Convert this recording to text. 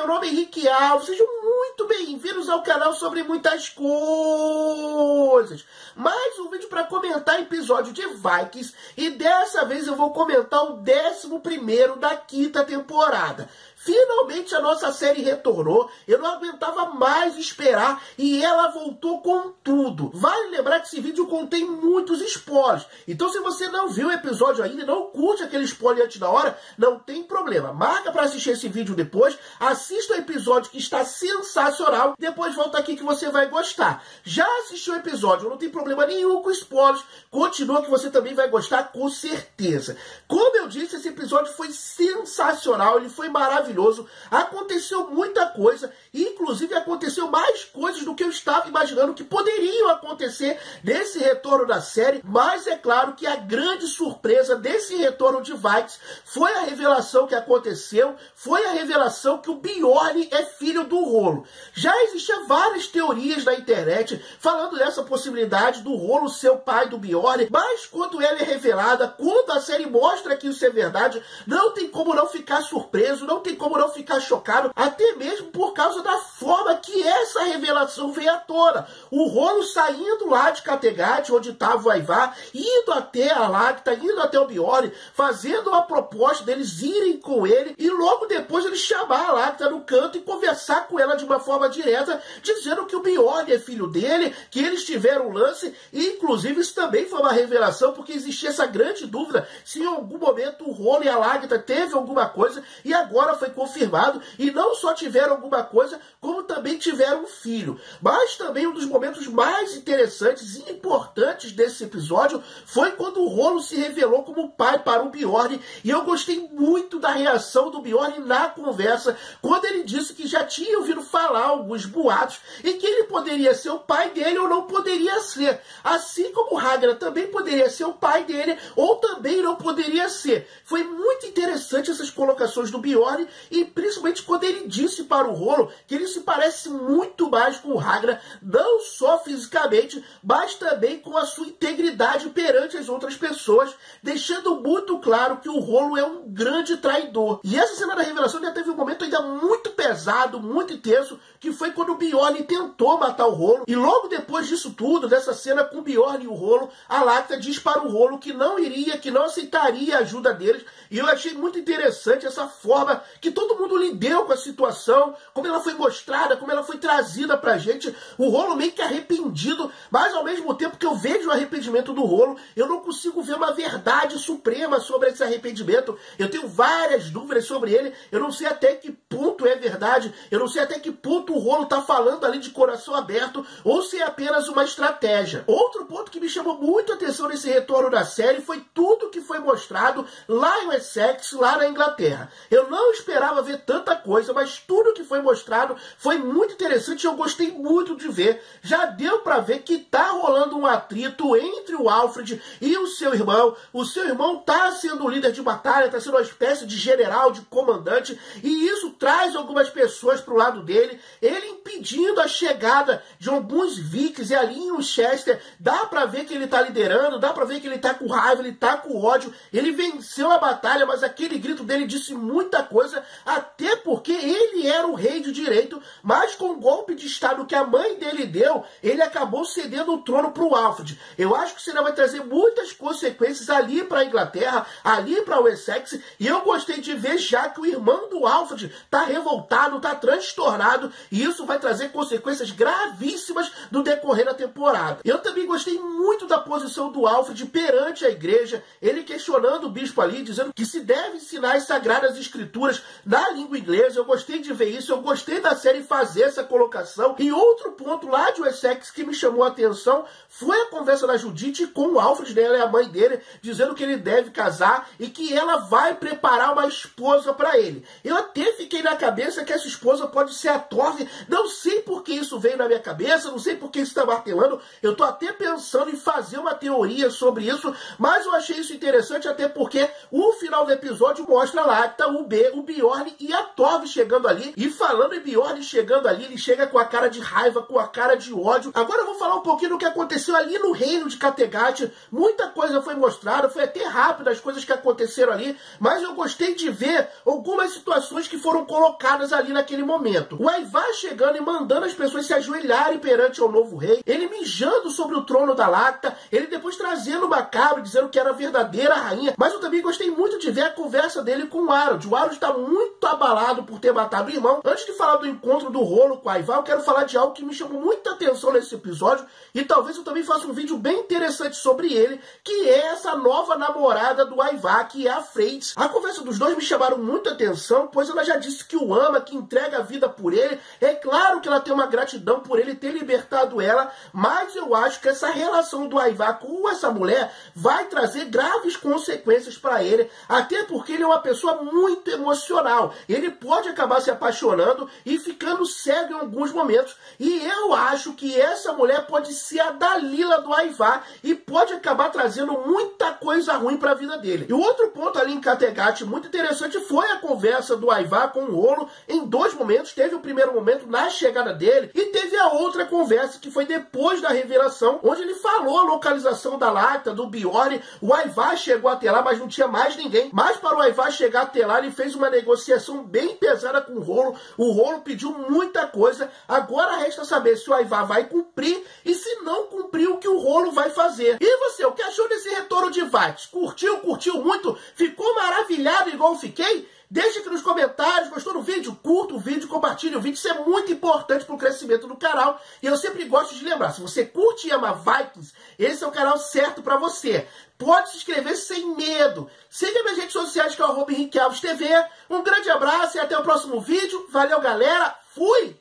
meu nome é Henrique Alves, sejam muito bem-vindos ao canal Sobre Muitas Coisas. Mais um vídeo para comentar episódio de Vikings e dessa vez eu vou comentar o 11º da 5ª temporada. Finalmente a nossa série retornou, eu não aguentava mais esperar e ela voltou com tudo. Vale lembrar que esse vídeo contém muitos spoilers, então se você não viu o episódio ainda e não curte aquele spoiler antes da hora, não tem problema. Marca para assistir esse vídeo depois, assista o episódio que está sensacional, depois volta aqui que você vai gostar. Já assistiu o episódio, não tem problema nenhum com spoilers, continua que você também vai gostar com certeza. Como eu disse, esse episódio foi sensacional, ele foi maravilhoso. Aconteceu muita coisa, inclusive aconteceu mais coisas do que eu estava imaginando que poderiam acontecer nesse retorno da série, mas é claro que a grande surpresa desse retorno de Vikings foi a revelação que aconteceu, foi a revelação que o Bjorn é filho do Rollo. Já existiam várias teorias na internet falando dessa possibilidade do Rollo ser o pai do Bjorn, mas quando ela é revelada, quando a série mostra que isso é verdade, não tem como não ficar surpreso, não tem como não ficar chocado, até mesmo por causa da forma que essa revelação veio à tona. O Rollo saindo lá de Kattegat, onde estava o Ivar, indo até a Lagertha, indo até o Bjorn, fazendo uma proposta deles irem com ele e logo depois ele chamar a Lagertha no canto e conversar com ela de uma forma direta, dizendo que o Bjorn é filho dele, que eles tiveram um lance, e inclusive isso também foi uma revelação, porque existia essa grande dúvida se em algum momento o Rollo e a Lagertha teve alguma coisa, e agora foi confirmado, e não só tiveram alguma coisa, como também tiveram um filho. Mas também um dos momentos mais interessantes e importantes desse episódio foi quando o Rollo se revelou como pai para o Bjorn, e eu gostei muito da reação do Bjorn na conversa, quando ele disse que já tinha ouvido falar alguns boatos, e que ele poderia ser o pai dele ou não poderia ser, assim como o Ragnar também poderia ser o pai dele, ou também não poderia ser. Foi muito interessante essas colocações do Bjorn, e principalmente quando ele disse para o Rollo que ele se parece muito mais com o Ragnar, não só fisicamente, mas também com a sua integridade perante as outras pessoas, deixando muito claro que o Rollo é um grande traidor. E essa cena da revelação já teve um momento ainda muito pesado, muito intenso, que foi quando o Bjorn tentou matar o Rollo, e logo depois disso tudo, dessa cena com o Bjorn e o Rollo, a Lagertha diz para o Rollo que não iria, que não aceitaria a ajuda deles, e eu achei muito interessante essa forma que todo mundo lidou com a situação, como ela foi mostrada, como ela foi trazida pra gente. O Rollo meio que arrependido, mas ao mesmo tempo que eu vejo o arrependimento do Rollo, eu não consigo ver uma verdade suprema sobre esse arrependimento. Eu tenho várias dúvidas sobre ele, eu não sei até que ponto é verdade, eu não sei até que ponto o Rollo tá falando ali de coração aberto, ou se é apenas uma estratégia. Outro ponto que me chamou muito a atenção nesse retorno da série foi tudo que foi mostrado lá em Wessex, lá na Inglaterra. Eu não esperava ver tanta coisa, mas tudo que foi mostrado foi muito interessante e eu gostei muito de ver. Já deu pra ver que tá rolando um atrito entre o Alfred e o seu irmão. O seu irmão tá sendo o líder de batalha, tá sendo uma espécie de general, de comandante, e isso traz algumas pessoas pro lado dele, ele impedindo a chegada de alguns Vikings, e ali em Winchester dá pra ver que ele tá liderando, dá pra ver que ele tá com raiva, ele tá com ódio, ele venceu a batalha, mas aquele grito dele disse muita coisa, até porque ele era o rei de direito, mas com o golpe de estado que a mãe dele deu, ele acabou cedendo o trono para o Alfred. Eu acho que isso vai trazer muitas consequências ali para a Inglaterra, ali para o Wessex, e eu gostei de ver já que o irmão do Alfred está revoltado, está transtornado, e isso vai trazer consequências gravíssimas no decorrer da temporada. Eu também gostei muito da posição do Alfred perante a igreja, ele questionando o bispo ali, dizendo que se deve ensinar as sagradas escrituras na língua inglesa. Eu gostei de ver isso, eu gostei da série fazer essa colocação. E outro ponto lá de Wessex que me chamou a atenção foi a conversa da Judite com o Alfred, né? Ela é a mãe dele, dizendo que ele deve casar e que ela vai preparar uma esposa para ele. Eu até fiquei na cabeça que essa esposa pode ser a Torvi, não sei por que isso veio na minha cabeça, não sei por que isso está martelando, eu tô até pensando em fazer uma teoria sobre isso, mas eu achei isso interessante até porque o final do episódio mostra lá capta o Bjorn e a Torvi chegando ali. E falando em Bjorn chegando ali, ele chega com a cara de raiva, com a cara de ódio. Agora eu vou falar um pouquinho do que aconteceu ali no reino de Kattegat. Muita coisa foi mostrada, foi até rápido as coisas que aconteceram ali, mas eu gostei de ver algumas situações que foram colocadas ali naquele momento. O Ivar chegando e mandando as pessoas se ajoelharem perante ao novo rei, ele mijando sobre o trono da Lagertha, ele depois trazendo uma cabra, dizendo que era a verdadeira rainha. Mas eu também gostei muito de ver a conversa dele com o Aro. O Aro está muito abalado por ter matado o irmão. Antes de falar do encontro do Rollo com o Ivar, eu quero falar de algo que me chamou muita atenção nesse episódio, e talvez eu também faça um vídeo bem interessante sobre ele, que é essa nova namorada do Ivar, que é a Freight. A conversa dos dois me chamaram muita atenção, pois ela já disse que o ama, que entrega a vida por ele. É claro que ela tem uma gratidão por ele ter libertado ela, mas eu acho que essa relação do Ivar com essa mulher vai trazer graves consequências para ele, até porque ele é uma pessoa muito emocional. Ele pode acabar se apaixonando e ficando cego em alguns momentos, e eu acho que essa mulher pode ser a Dalila do Ivar e pode acabar trazendo muita coisa ruim para a vida dele. E o outro ponto ali em Kattegat muito interessante foi a conversa do Ivar com o Rollo em dois momentos. Teve o primeiro momento na chegada dele e teve a outra conversa que foi depois da revelação, onde ele falou a localização da Lagertha, do Bjorn. O Ivar chegou até lá, mas não tinha mais ninguém. Mas para o Ivar chegar até lá, ele fez uma negociação bem pesada com o Rollo. O Rollo pediu muita coisa. Agora resta saber se o Ivar vai cumprir e se não cumprir, o que o Rollo vai fazer. E você, o que achou desse retorno de Vikings? Curtiu muito? Ficou maravilhado igual eu fiquei? Deixe aqui nos comentários. Gostou do vídeo? Curta o vídeo, compartilhe o vídeo. Isso é muito importante para o crescimento do canal. E eu sempre gosto de lembrar, se você curte e ama Vikings, esse é o canal certo para você. Pode se inscrever sem medo. Siga minhas redes sociais, que é o @henriquealvestv. Um grande abraço e até o próximo vídeo. Valeu, galera. Fui!